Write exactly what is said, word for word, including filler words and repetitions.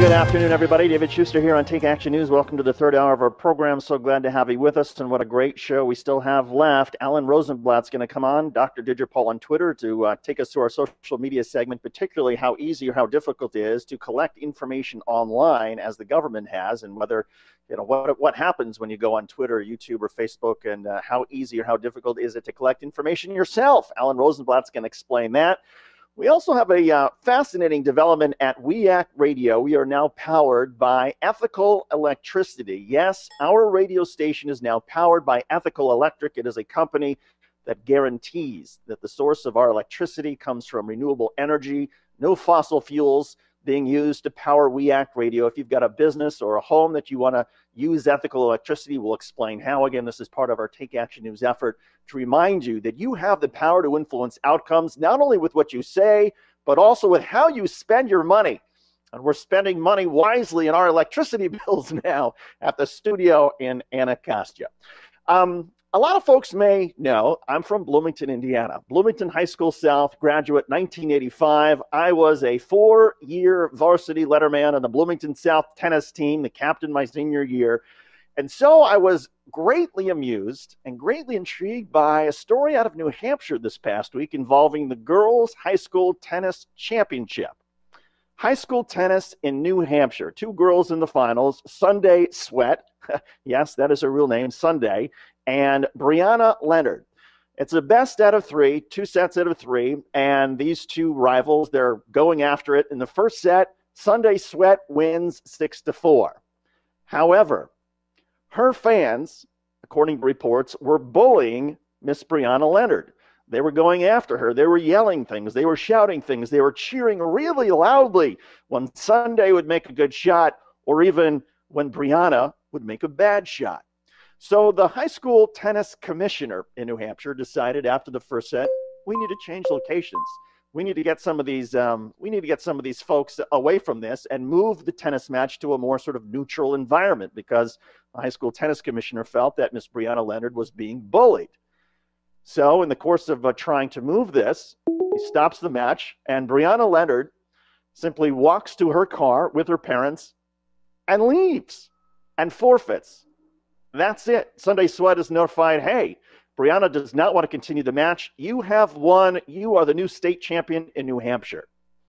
Good afternoon, everybody. David Shuster here on Take Action News. Welcome to the third hour of our program. So glad to have you with us, and what a great show we still have left. Alan Rosenblatt's going to come on, Doctor Digipaul on Twitter, to uh, take us through our social media segment, particularly how easy or how difficult it is to collect information online as the government has, and whether, you know, what, what happens when you go on Twitter, or YouTube, or Facebook, and uh, how easy or how difficult is it to collect information yourself. Alan Rosenblatt's going to explain that. We also have a uh, fascinating development at We Act Radio. We are now powered by Ethical Electricity. Yes, our radio station is now powered by Ethical Electric. It is a company that guarantees that the source of our electricity comes from renewable energy, no fossil fuels being used to power We Act Radio. If you've got a business or a home that you want to use ethical electricity, we'll explain how. Again, this is part of our Take Action News effort to remind you that you have the power to influence outcomes, not only with what you say, but also with how you spend your money. And we're spending money wisely in our electricity bills now at the studio in Anacostia. Um, A lot of folks may know I'm from Bloomington, Indiana. Bloomington High School South, graduate nineteen eighty-five. I was a four-year varsity letterman on the Bloomington South tennis team, the captain my senior year. And so I was greatly amused and greatly intrigued by a story out of New Hampshire this past week involving the girls' high school tennis championship. High school tennis in New Hampshire. Two girls in the finals, Sunday Sweat. Yes, that is her real name, Sunday. And Brianna Leonard. It's the best out of three, two sets out of three, and these two rivals, they're going after it. In the first set, Sunday Sweat wins six to four. However, her fans, according to reports, were bullying Miss Brianna Leonard. They were going after her. They were yelling things. They were shouting things. They were cheering really loudly when Sunday would make a good shot, or even when Brianna would make a bad shot. So the high school tennis commissioner in New Hampshire decided after the first set, we need to change locations. We need to get some of these. Um, we need to get some of these folks away from this and move the tennis match to a more sort of neutral environment, because the high school tennis commissioner felt that Miss Brianna Leonard was being bullied. So in the course of uh, trying to move this, he stops the match, and Brianna Leonard simply walks to her car with her parents and leaves and forfeits. That's it. Sunday Sweat is notified, hey, Brianna does not want to continue the match. You have won. You are the new state champion in New Hampshire.